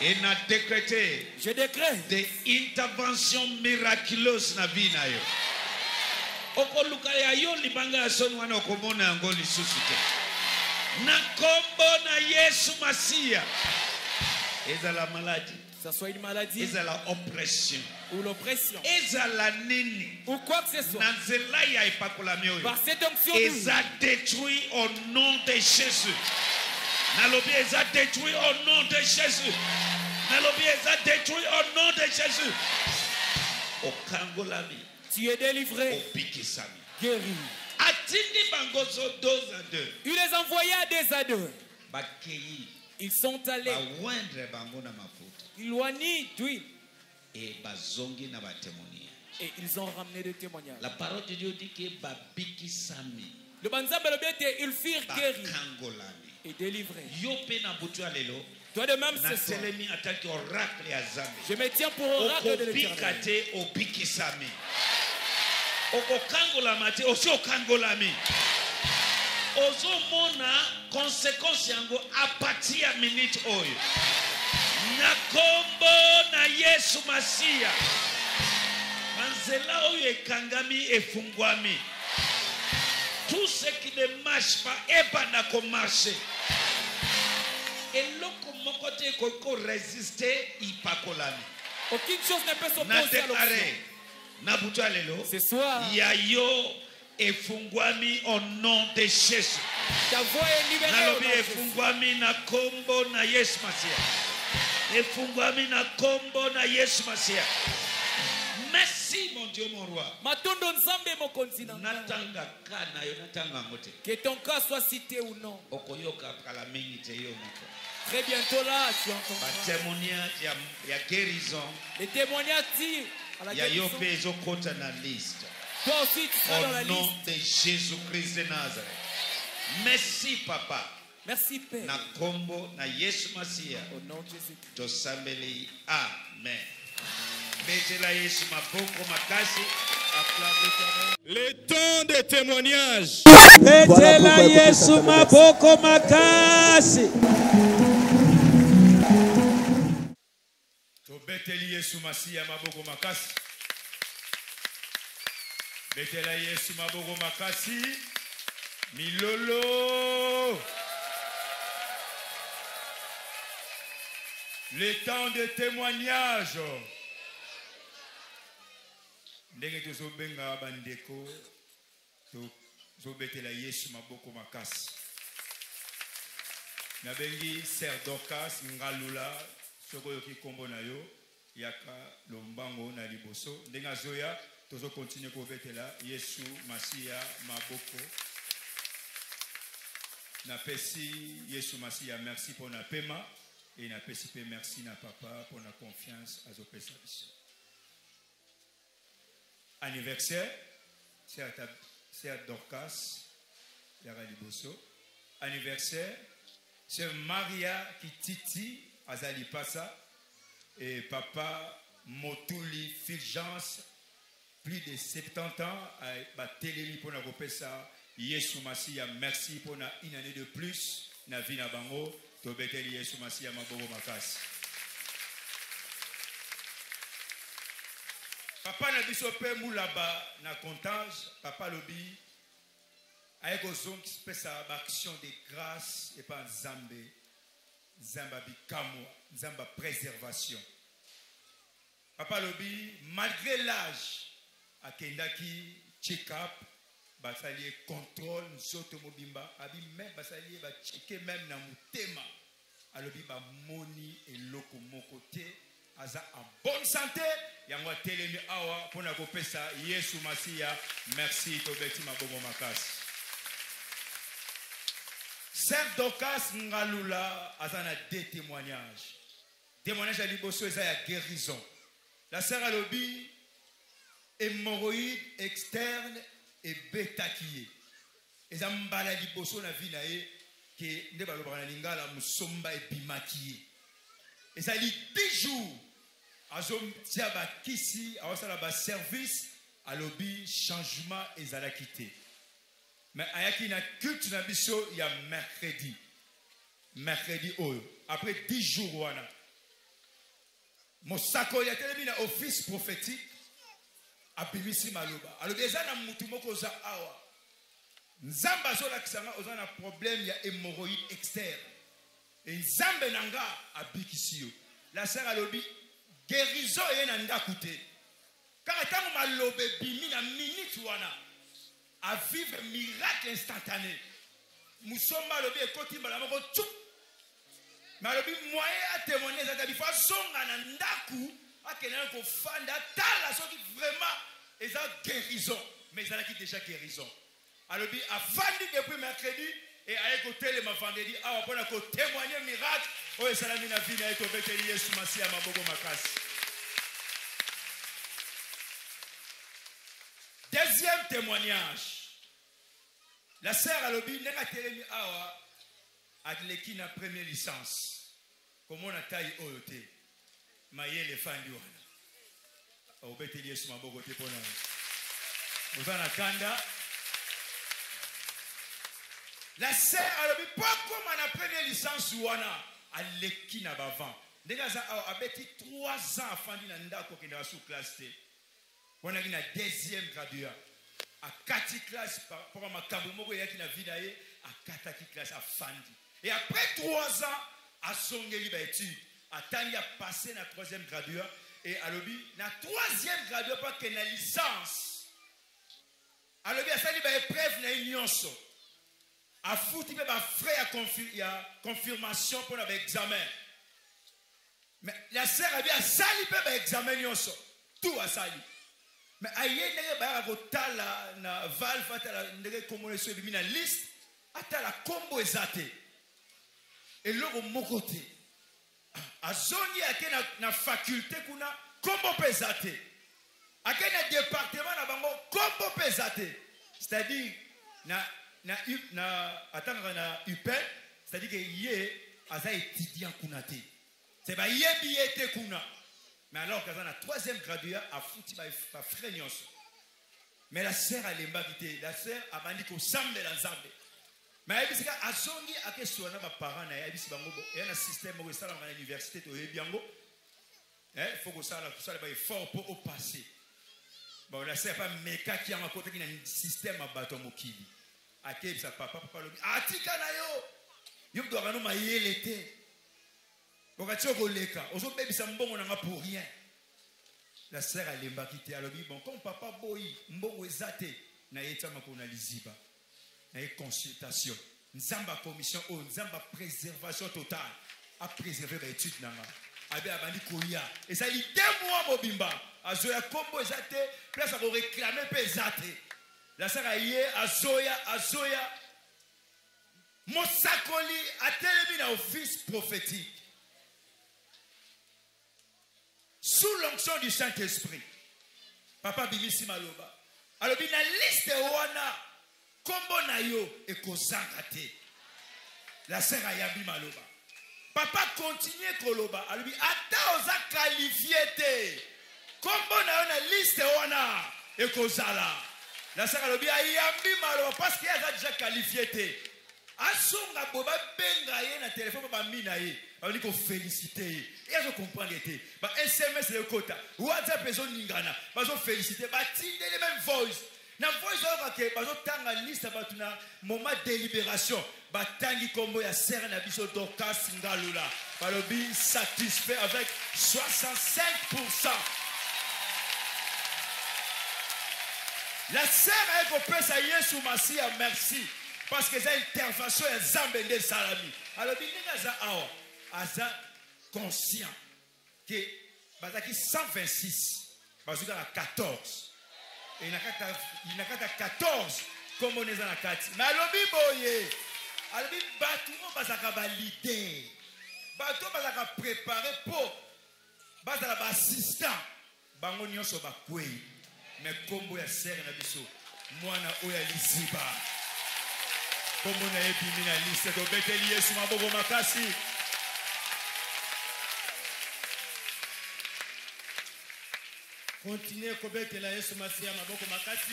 Et n'a décrété des interventions miraculeuses na vie na yo. Okoluka ya yo libanga ya sonu wana okomona yango lisusu te. Na kombo na Yesu Masia. Ezala maladie. Ça soit une maladie. Ezala oppression. Ou l'oppression. Ezala nini. Ou quoi que ce soit. Nanzela ya ipakola mioyo. Par cette onction. Ezala détruit au nom de Jésus. Nalobi ezala détruit au nom de Jésus. Nalobi ezala détruit au nom de Jésus. Okangolami. Tu es délivré. Guéri. Il les envoya à deux à deux. Ils sont allés. Ils l'ont ni d'huile. Et ils ont ramené des témoignages. La parole de Dieu dit que Babiki Sami. Le Banzamba le bête, ils furent guéris. Et délivrés. Toi de même ce soir, je me tiens pour oracle de l'Éternel. Tout ce qui ne marche pas, marcher. Et résister, aucune chose ne peut s'opposer à l'option. Ce soir, au nom de Jésus. Ta voix est libérée au nom de Jésus. Merci mon Dieu, mon roi. Que ton cas soit cité ou non. Très bientôt là, tu entendras. Les témoignages à la guérison. Toi aussi, tu seras dans la liste. Au nom de Jésus-Christ de Nazareth. Merci, Papa. Merci, Père. Au nom de Jésus-Christ. Amen. Betela Yesu maboko makasi. Le temps de témoignage. Milolo. Le temps de témoignage. Ndenge tozobenga bandeko tozobetela Yesu maboko makasi. Nabengi Serdokas ngalula soko yoki kombo na yo yaka lombango na liboso ndenge azoya tozo continue kobetela Yesu Masia maboko. Na pesi Yesu Masia merci pour na pema et na pesi pe merci na papa pour na confiance azopesa biso. Anniversaire, c'est Dorcas, Yaraliboso. Anniversaire, c'est Maria Kititi, Azalipasa, et papa Motuli Fulgence, plus de 70 ans, à Télémi pour la Gopesa, Yesu Masia, merci pour une année de plus, na Vina Bango, Tobetel Yesu Masia, Mabogo Makas. Papa n'a dit sope moulaba na comptage, papa lobby avec aux hommes qui se passe à action de grâce et pas Zambé, Zamba bikamo, Zamba préservation. Papa lobby malgré l'âge à Kendaki check-up, basalier contrôle zoto mobimba, abi même basalier va checker même na mutema, a lobby ba moni et loko mokote. Aza en bonne santé, yangwa telemi awa pona kopesa Yesu Masia, merci tobeti mabobo makasi. Saint Dokas ngalula azana deux témoignages. Témoignage à liboso eza ya guérison. La sœur alobi hémorroïde externe et bétakié. Eza mbala liboso na vie na ye ke nde baloba na lingala musomba ebimakié. Et ça dit 10 jours, à Zombatiabakissi, à Osalaba service, à l'obi, changement et à la quitter. Mais à Yakina culte Nabiso, il y a mercredi. Mercredi, après 10 jours, voilà. Mosako, il y a tellement d'office prophétique, à Bimissi Malouba. Alors, les gens n'ont moutumoko za awa. Nzamba zola kisanga, ozan a problème, il y a hémorroïde externe. Et Nzambe nanga a bikisio. La sœur a lobi guérison et nanga kouté. Car tant que malobe bimi na minute wana a vivre miracle instantané. Musomba lobi e koti balamoko tchou. Malobi moyen à témoigner ça bi fa zonga na ndaku akena ko fanda tala soki vraiment eza guérison mais ça qui déjà guérison. Alobi a fandi depuis mercredi. Et à écouter les mafandés, ah, on a témoigné miracle. Oh, et salami na vie, et au bételi, Yesu Masia, mabogo makasi. Deuxième témoignage. La sœur Alobi, n'est pas télé, awa, adleki na première licence. Comment on a taille au yoté? Maïe les fandi wana. Au bételi, Yesu mabogo te pona. Vous en attendez? La sœur a dit, pas comme on a pris licence ou on a l'équipe n'a pas avant. Déjà, a bêti 3 ans à Fandi Nanda qui est sous classe T. On a une deuxième graduée. À 4 classes, pour ma Kabumo, il y a qui n'a vidaé, à 4 classes à Fandi. Et après 3 ans, à Songeli Baïtu, à Tania passé la 3e graduée. Et à l'obi, la 3e graduée, pas qu'elle a licence. À l'obi, à Sali, il preuve na union. A foutu mes frères à confirmation pour l'examen. Mais la sœur a bien sali pour l'examen, tout a sali. Mais aïe, il y a la valve, il y a la liste, il y a la combo exaté. Et là, de mon côté, à zone, il y a la faculté qu'on a combo exaté. Il y a le département, il y a combo exaté. C'est-à-dire, na UPEL, c'est-à-dire que yé aza étudiant kunate. C'est pas yé biété kuna. Mais alors qu'aza na 3e graduat a foutu ba frère nyonso. Mais la sœur a l'embavité. La sœur a mandi qu'on s'amène l'ensemble. Mais elle dit qu'à Zongi, à quel soit nos parents, elle dit qu'il y a un système où ça à l'université, tu es bien. Il faut que ça soit fort pour au passé. Bon, la sœur pas méca qui a un côté qui a un système à bâton mokili. À quel ça papa le dit. Ah, tika na yo. Yo doit nous mailler l'été. Pour que tu aies l'eka. Aujourd'hui, ça me bon on n'a pour rien. La sœur a l'embavité. Elle dit bon, quand papa boy, mbongo ezate, na yeta makona liziba. Consultation. Nous avons la commission, nous avons la préservation totale à préserver l'étude. Nous avons dit qu'il y a et ça, il y a 2 mois, Bobimba. À Zoya, Combo, Zate, place à vous réclamer, Pesate. La Saraye, à Zoya, Mosakoli, à Télémine, office prophétique. Sous l'onction du Saint-Esprit. Papa Bimisi Maloba. Alors, il y a une liste de Wana. Kombo na yo et kozanga te. La sœur ayabi maloba. Papa continue koloba. Alubi ata oza qualifié te. Kombo na yo na liste wana et kozala. La sœur alubi ayabi maloba parce qu'il a déjà qualifié te. Asonga boba benga ye na téléphone ba mina ye. Alubi ko féliciter. Et je comprends l'été. Ba SMS le quota. WhatsApp ezo ningana. Ba zo féliciter. Ba tinde les mêmes voice. Dans la liste, il y a un moment de délibération. Il y a un satisfait avec 65%. La sœur est à merci. Parce que c'est intervention et Zambé de Salami. Alors, il y a conscient que 126, il y a 14. Et il n'a qu'à 14 comme on est dans la 4. Mais alors, il va préparer pour. Il assistant. Mais comme il y a serre, moi, je suis ici. Comme on a épiminaliste, je suis ma bobo makasi. Continuez à célébrer la Yesumasia, ma boko makati.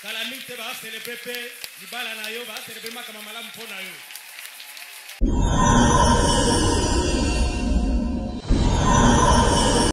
Kalamite va célébrer, Libala na yo va célébrer ma kamamala mpo na yo.